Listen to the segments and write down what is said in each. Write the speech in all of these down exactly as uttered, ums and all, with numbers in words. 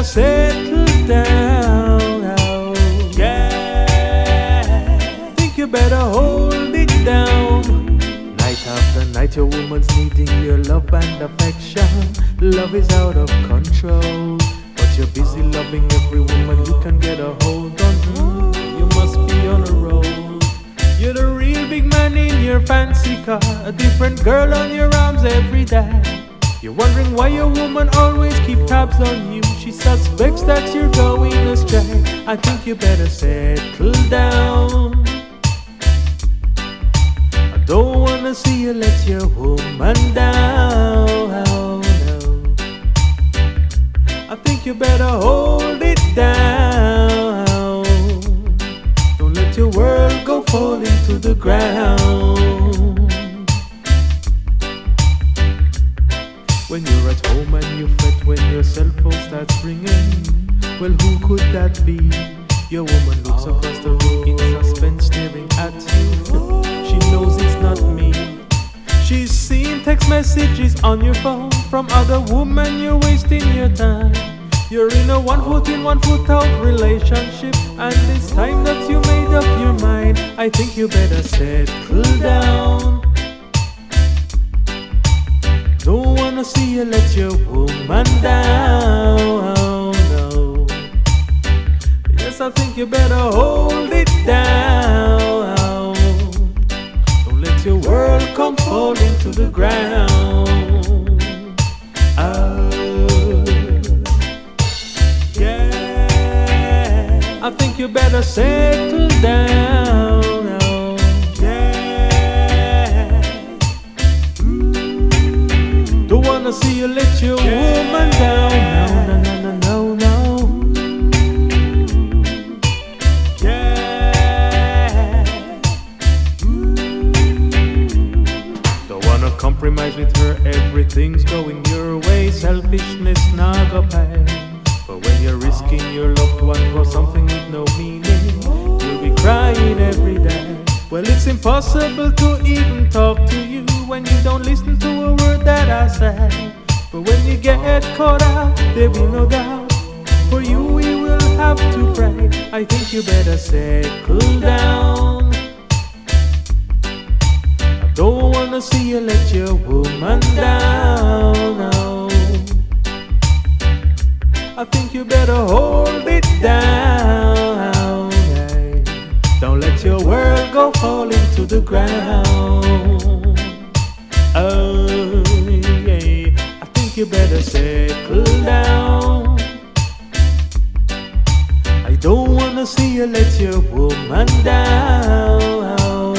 I settle down, oh, yeah. Think you better hold it down. Night after night your woman's needing your love and affection. Love is out of control, but you're busy loving every woman you can get a hold on. You must be on a roll. You're the real big man in your fancy car, a different girl on your arms every day. You're wondering why your woman always keeps tabs on you. She suspects that you're going astray. I think you better settle down. I don't wanna see you let your woman down. I think you better hold it down. Don't let your world go falling to the ground. When you're at home and you fret when your cell phone starts ringing, well, who could that be? Your woman looks oh. across the room in suspense, staring at you. She knows it's not me. She's seen text messages on your phone from other women. You're wasting your time. You're in a one foot in, one foot out relationship, and it's time that you made up your mind. I think you better settle down. Don't wanna see you let your woman down, no. Yes, I think you better hold it down. Don't let your world come falling to the ground. Oh, yeah. I think you better settle down. See you let your yeah. woman down. No, no, no, no, no, no. Yeah. Mm. Don't wanna compromise with her. Everything's going your way. Selfishness not a pain. But when you're risking your loved one for something with no meaning, you'll be crying every day. Well, it's impossible to even talk to you when you don't listen to a word that I say. But when you get caught out, there will be no doubt. For you, we will have to pray. I think you better settle down. I don't wanna see you let your woman down. No. I think you better hold it down. Don't let your world go falling to the ground. Oh, yeah. I think you better settle down. I don't wanna see you let your woman down.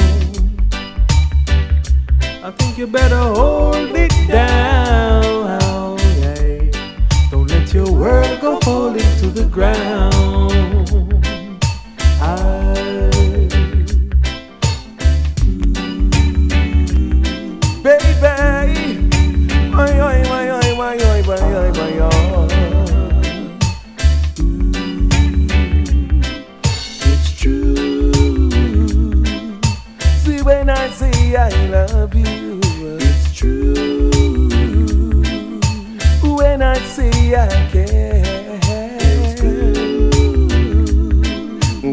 I think you better hold it down. Yeah. Don't let your world go falling to the ground. I it's true. See, when I say I love you, it's true. When I say I care, it's good.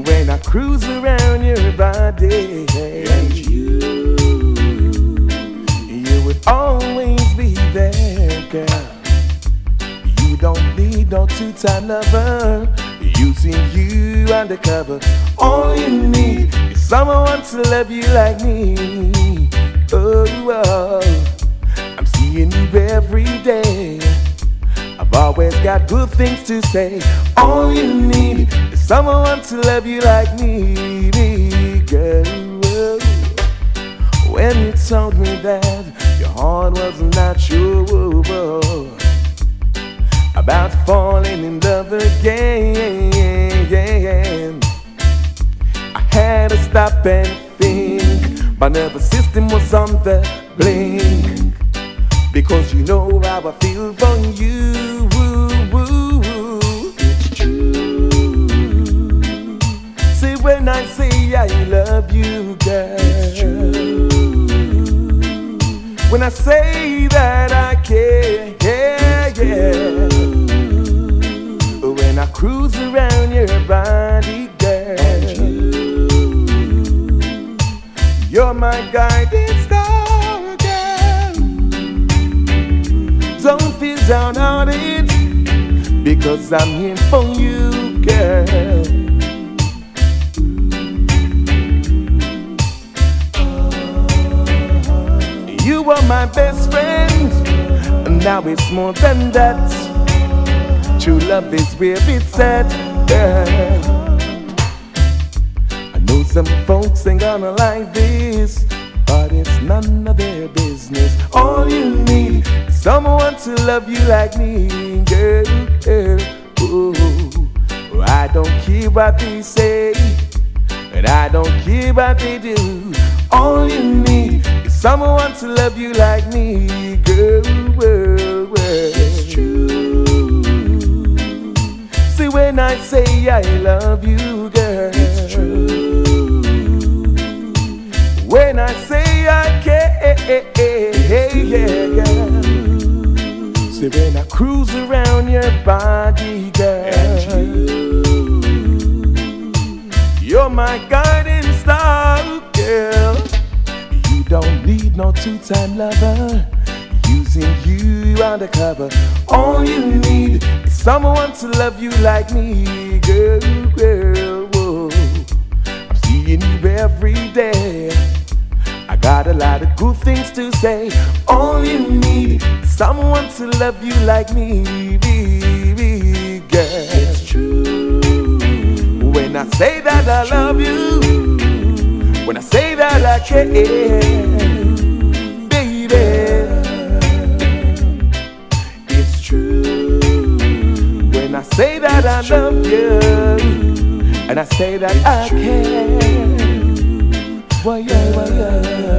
When I cruise around your body and you, you would always be there, girl. Don't need no two-time lover, using you undercover. All you need is someone to love you like me. Oh, oh. I'm seeing you every day. I've always got good things to say. All you need is someone to love you like me, me girl. Oh. When you told me that your heart was not sure about falling in love again, I had to stop and think. My nervous system was on the blink, because you know how I feel for you. It's true. See, when I say I love you, girl, it's true. When I say that I care, yeah, yeah. my guiding star again. Don't feel down on it, because I'm here for you, girl. You are my best friend, and now it's more than that. True love is where it's at, girl. I know some folks ain't gonna like this, but it's none of their business. All you need is someone to love you like me, girl, girl. Ooh. I don't care what they say, and I don't care what they do. All you need, someone to love you like me, girl, girl, girl. It's true. See, when I say I love you, girl, it's true. When I say I care, yeah, girl. See, when I cruise around your body, girl, it's true. You're my guiding star, girl. Don't need no two-time lover, using you undercover. All you need is someone to love you like me, girl, girl, whoa. I'm seeing you every day, I got a lot of good things to say. All you need is someone to love you like me, me, girl. It's true. When I say that I love you, when I say that I care, baby, it's true. When I say that I love you, and I say that I care, well, yeah, well, yeah.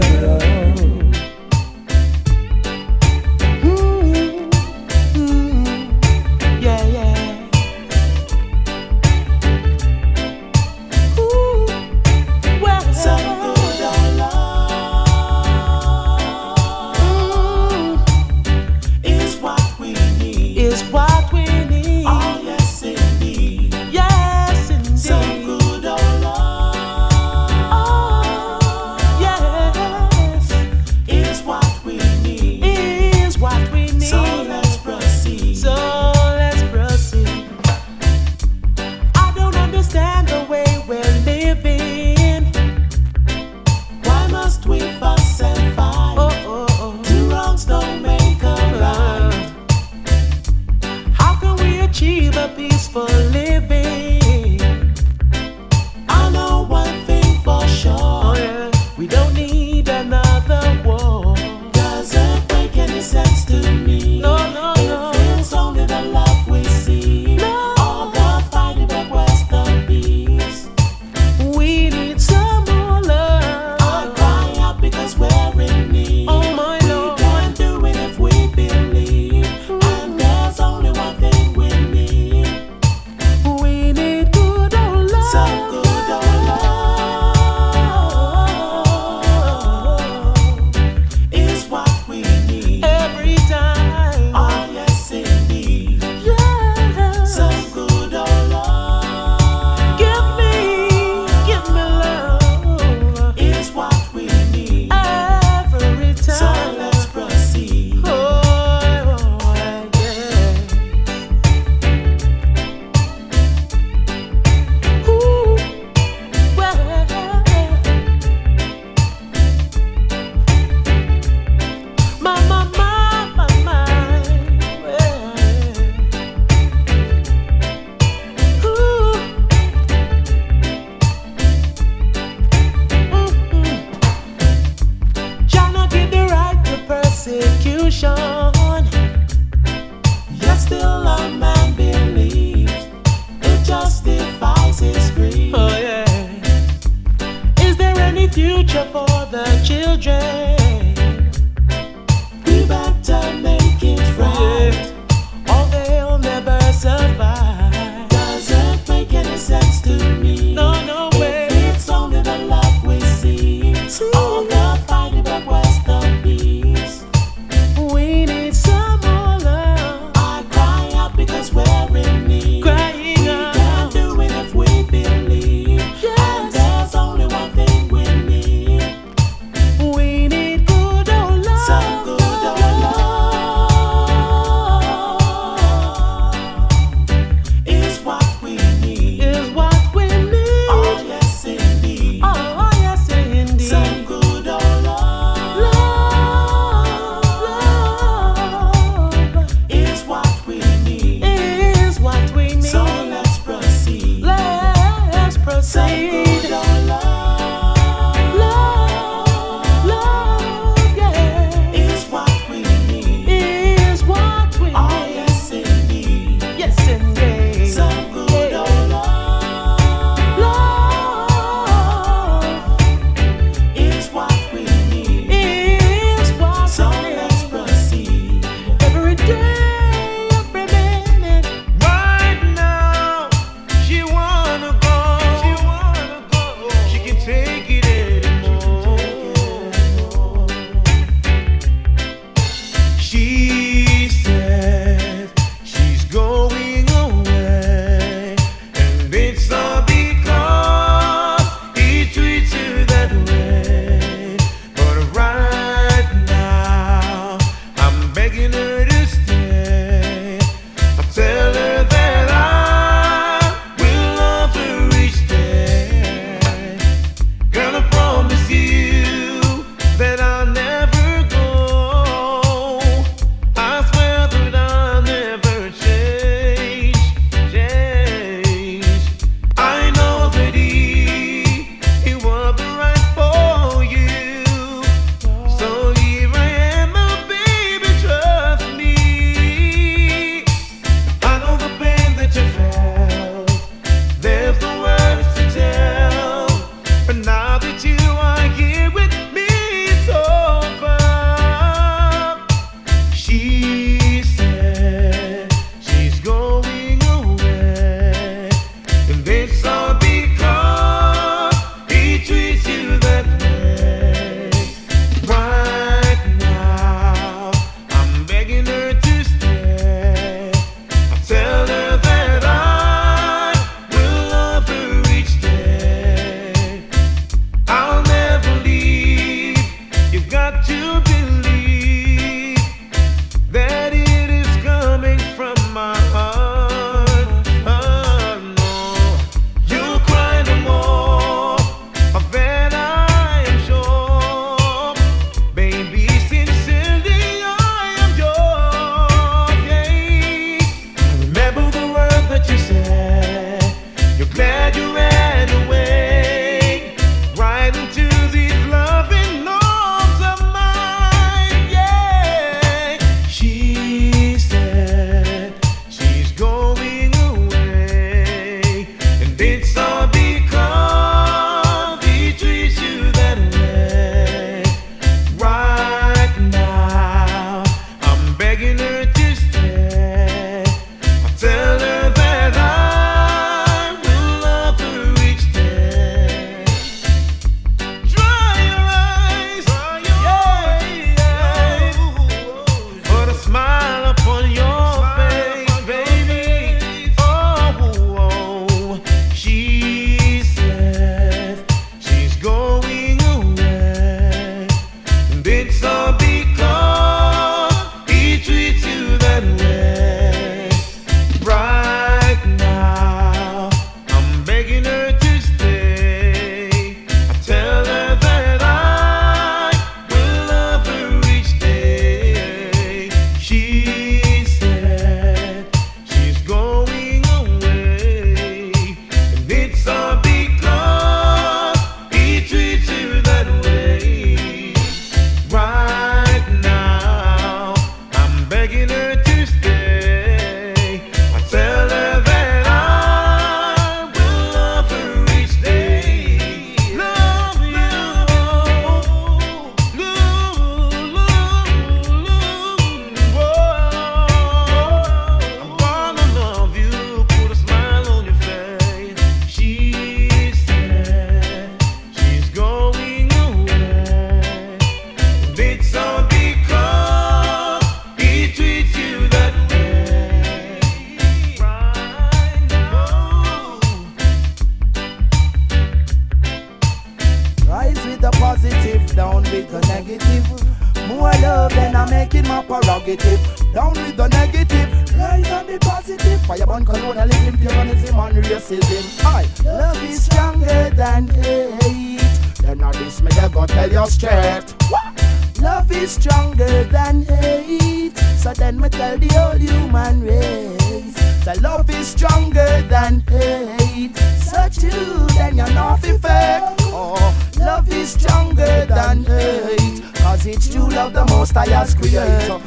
negative, down with the negative, rise and be positive. Fireburn colonialism, terrorism and racism. I love is stronger than hate. Then all this make I go tell you straight. What? Love is stronger than hate. So then me tell the whole human race. So love is stronger than hate. So too, then you're not fair. Oh, love is stronger than hate. Cause it's true love the most I has created.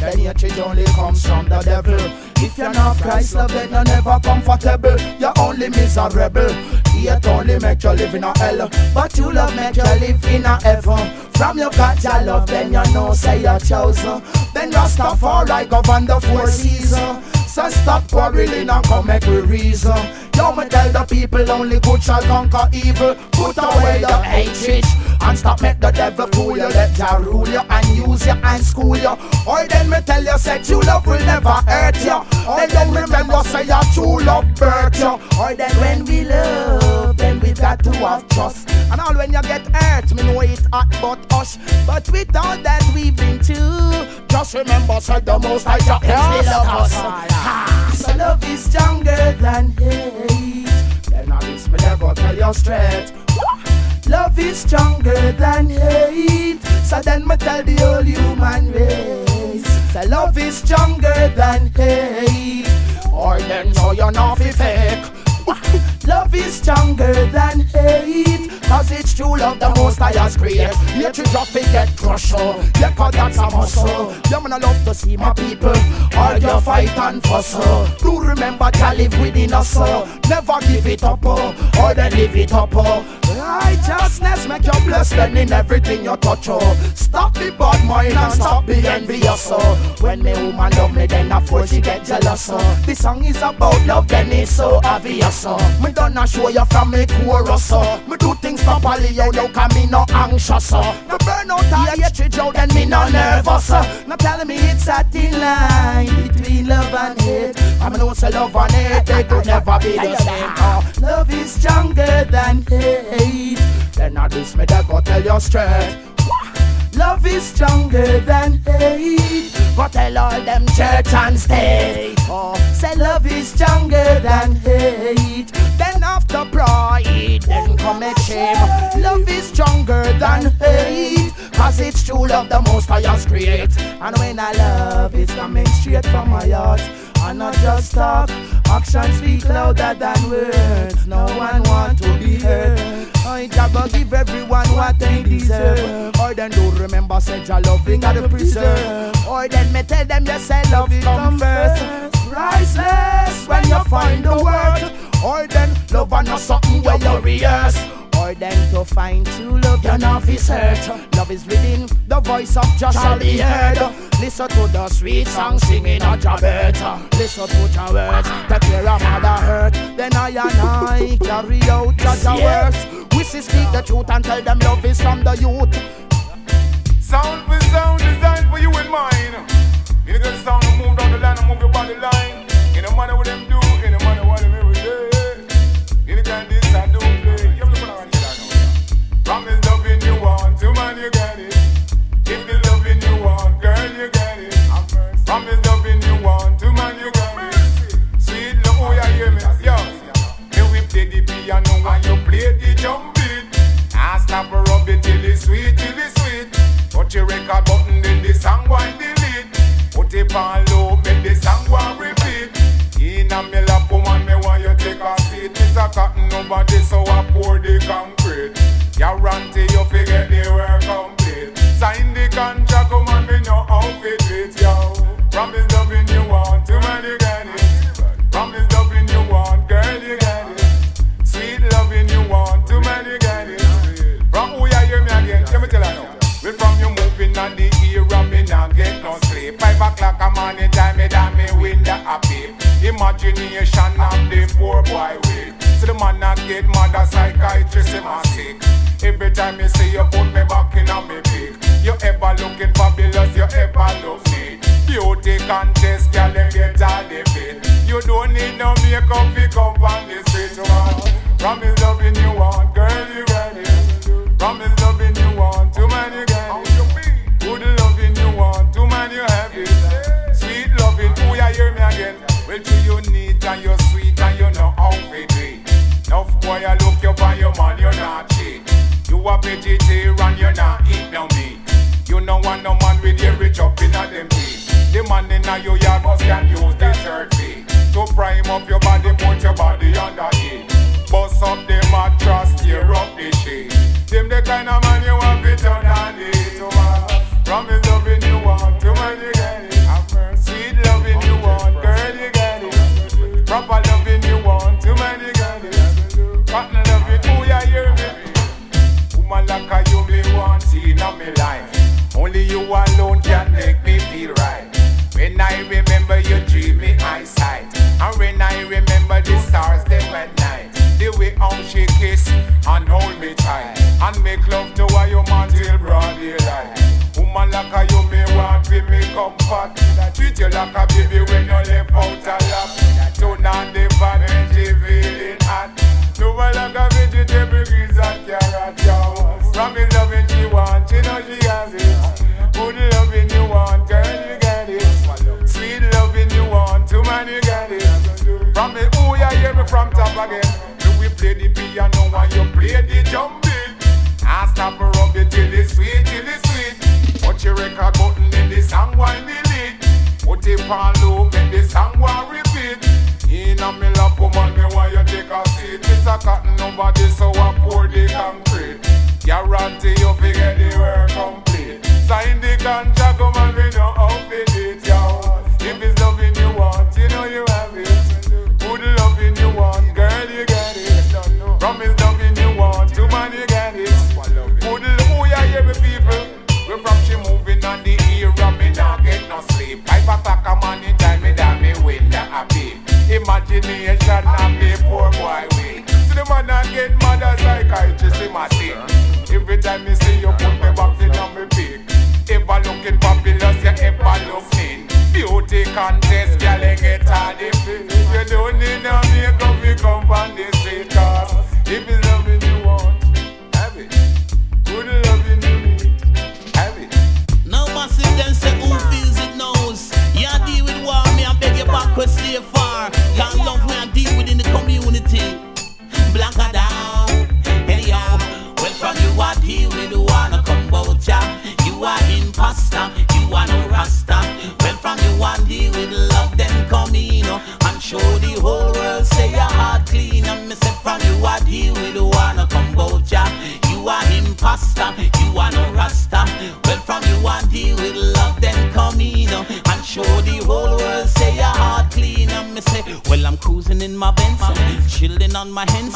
Then your change only comes from the devil. If you're not Christ love, then you're never comfortable. You're only miserable. It only makes you live in a hell. But true love makes you live in a heaven. From your God, your love, then you know, say you're chosen. Then you're stuff alright, govern the four seasons. So stop quarreling and come make with reason. Yo, me tell the people only good shall conquer evil. Put away the hatred and stop make the devil fool you. Let ya rule you and use you and school you. Or then me tell you, say true love will never hurt you. Or then remember, say your true love birth you. Or then when we love, then we've got to have trust. And all when you get hurt, me know it's hot but us. But with all that we've been through, just remember, said the most I just yes, love us. us. So love is stronger than hate. Then at least me never tell you straight. Love is stronger than hate. So then me tell the whole human race. So love is stronger than hate. Or then so you're not fake. Love is stronger than hate. Cause it's true love the most I has created. Let you drop it, get crushed. Yeah, cause that's a muscle. Yeah, man, I love to see my people. All your fight and fussle. Do remember to live within us. Never give it up, or then leave it up. Righteousness make you blessed in everything you touch. Stop the bad mind and stop the envious. When me woman love me, then of course she get jealous. This song is about love, then it's so obvious. Me done a show you from me chorus. Me do things properly, yo, yo, cause me no anxious. uh. No burn out all your hatred, yo, then me no nervous. uh. No tell me it's a thin line between love and hate. I mean, don't say love and hate, they could never be the same. uh. Love is stronger than hate. Then at least me that go tell you straight. Love is stronger than hate. Go tell all them church and state. Oh, say love is stronger than hate. Then after pride, then come a shame. Love is stronger than hate. Cause it's true love the most I has created. And when I love, it's coming straight from my heart. And not just talk, actions speak louder than words. No one want to be heard. I gotta give everyone what they deserve. Or then do remember, say your loving at the preserve. Or then me tell them you say love come first. Priceless when you find the word. Or then love and not something where you're rehearse. Or then to find true love, your love is heard. Love is within, the voice of Jah shall be heard. Listen to the sweet song singing of Jah birth. Listen to Jah words, take care of mother hurt. Then I and I carry out Jah words. We see speak the truth and tell them love is from the youth. Sound for sound designed for you and mine. You get the sound and move down the line and move your body line. In no matter what them do, in no matter what them do. You can this and do play. You have to put around your dad now. Promise loving you want, two man you get it. If the loving you want, girl you get it. Promise loving you want, two man you get it. Sweet love, oh yeah, hear me. Yo, you whip play the piano and you play the drum beat. I stop a rub it till it's sweet, till it's sweet. Put your record button, then the song wind delete. Put it on low, make the song wind repeat. In a me lap, woman, me want you take a seat. It's a cotton nobody, so I pour the concrete. Guarantee you forget the work complete. Sign the contract, come on, me know how fit it, yo. Promise loving you want, too many get it. Promise loving you want, girl, you get it. Sweet loving you want, too many get it. From who you hear me again, let me tell you now. We from you moving on the era, me not get no sleep. Five o'clock a morning time, me down me window a peep. Imagination of the poor boy way. So the man not get mad, a psychiatrist him a sick. Every time you see you put me back in a me pick. You ever looking fabulous, you ever look neat. Beauty contest, girl, them get all the fit. You don't need no makeup, pick up on the street. Promise loving you want, girl, you ready? Promise loving you want, too many girls. Good loving you want, too many you happy. inna you yard, must can use the third way. To prime up your body, put your body under it. Bust up the mattress, tear up the shade. Them the kind of man you want to turn on it. Promise loving you want to when you get it. Sweet loving you want, girl you get it. Proper loving you want to when you get it. Partner loving, oh yeah, hear me. Woman like a you me want in my life. Only you alone can make me feel right. When I remember you dream me eyesight, and when I remember the stars they went night, the way how she kiss and hold me tight, and make love to a human till broad daylight. Woman like a you may want to me comfort. Treat you like a baby when you left out a lap. Turn on the fan when she feeling hot. No one like a vegetable greens and carrot. From the loving she want, you know she has it. Good loving you want, girl you get it. Sweet loving you want, too man you get it. From the ooh yeah, hear me from top again. Do we play the piano and you play the jumping? I stop her up the till it's sweet, till it's sweet. Put your record button in the song while me lead. Put it on loop in the song while repeat. In a me lap, woman, me want you take a seat. It's a cotton over this, so I pour the concrete. Guarantee you forget the work complete. Sign the contract, come and we know how to date, y'all. If it's loving you want, you know you have it. Good loving you want, girl, you get it. Promise loving you want, two man, you get it. Good love, yeah, every people. We're from she moving on the era, me not get no sleep. Five o'clock a man in time, me down me window a peep. Imagination and me poor boy way. See the man not get mad as I psychiatrist in my seat. Every time me see you put me back in on me peak. Ever looking fabulous, you ever look mean. Beauty contest, girl, you get all the fit. You don't need no makeup, you come from the street. Cause if it's loving you want, have it. Good loving you need. Massive them say who feels it knows. Yeah, deal with war, me I beg your back we stay far. Long love we I deal with in the community. Black down, hey yo. Well from you I deal with the war no come about ya. You are imposter, you are no rasta. Well from you I deal with love them come in and show the whole world say your heart clean. And me say from you I deal with the war no come about ya. You are imposter, you are no rasta. Well from you I deal with love then come in uh, and show the whole world say your heart clean. And me say, well I'm cruising in my Benz, chilling on my hands.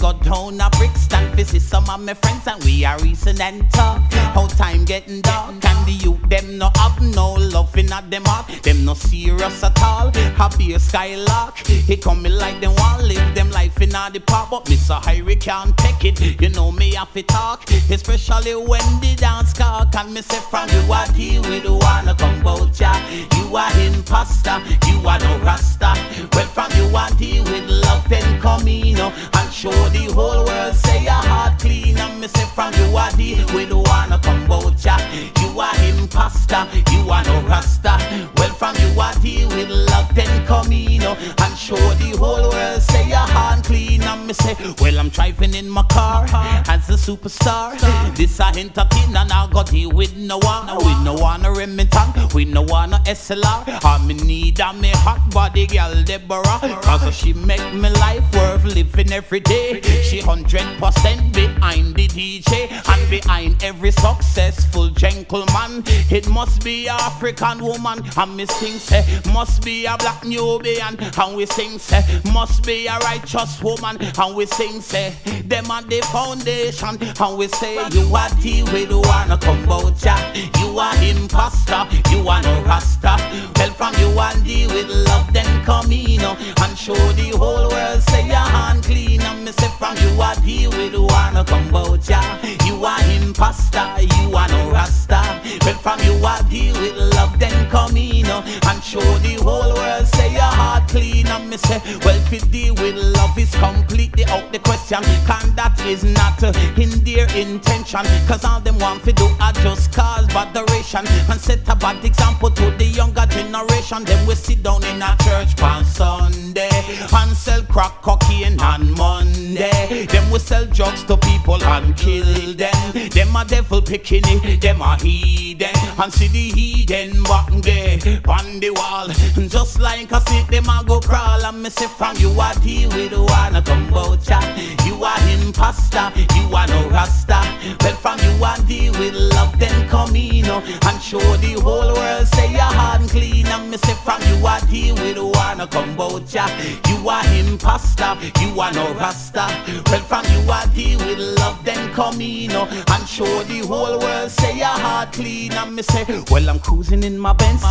Got down a brick stand, visit some of my friends and we are recent and tough. How time getting dark and the youth them no have no loving at them heart. Them no serious at all, happy a skylark. He coming like them want live them life in all the park. But Mister Harry can't take it, you know me have to talk, especially when the dance car. Can me say from you are deal with the one to come about ya. You are imposter, you are no rasta. Well from you are deal with love then come in uh, and show the whole world say your heart clean. And me say from you are deal with the one to come about ya. You are imposter, you are no rasta. Well from you are deal with love then come in uh, and show the whole world say your heart clean. And me say, well I'm driving in my car as a super Star. This a entertain and I got here with no one. We no one a Remington, we no one a S L R. I me need a me hot body girl Deborah, cause she make me life worth living every day. She hundred percent behind the D J and behind every successful gentleman. It must be a African woman and me sing say, must be a black Nubian and we sing say, must be a righteous woman and we sing say, them are the foundation. And we say you are deal with the one to come about ya. You are imposter, you are no rasta. Well from you and deal with love then come in uh, and show the whole world say your hand clean. And me say from you are deal with the one to come about ya. You are imposter, you are no rasta. Well from you are deal with love then come in uh, and show the whole world girl say your heart clean, and me say, well, if the will love is completely out the question, can that is not uh, in their intention, cause all them want to do are just cause botheration, and set a bad example to the younger generation. Then we sit down in a church on Sunday and sell crack cocaine on Monday. Then we sell drugs to people and kill them. Them a devil picking it, them a heathen, and see the heathen back there on the wall, just like a snake them a go crawl. And me say from you a deal with wanna come out ya. You a imposter, you a no rasta. Well from you a deal with love then come in and show the whole world say your heart clean. And me say from you a deal with wanna come out ya. You a imposter, you a no rasta. Well from you a deal with love then come in and show the whole world say your heart clean. And me say well I'm cruising in my Benz,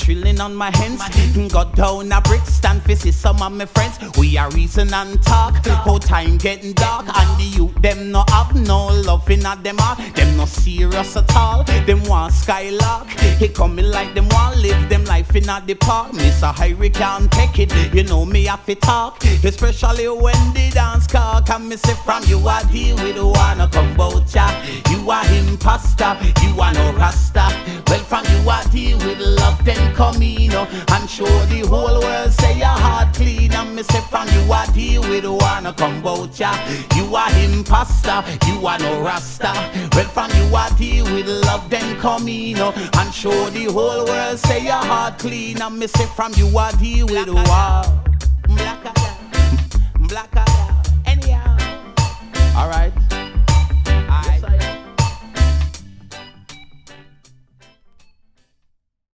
chilling on my hands, got down a brick stand for see some of my friends. We are reason and talk, whole time getting dark, and the youth them no have no loving at them all. Them no serious at all, them want skylark. He coming like them want live them life in at the park. Mister Hyrie can't take it, you know me have to talk, especially when the dance cock. And me say from you a deal with wanna come out ya. You a imposter, you a no rasta. Well from you a deal with love then come in and show the whole world say your heart clean. And me say from you a deal with wanna come out ya. You a imposter, you a no rasta. Well from you a deal with love then come in and show the whole world say your heart clean. And me say from you a deal with wow. Black, black, black, black, anyhow. All right.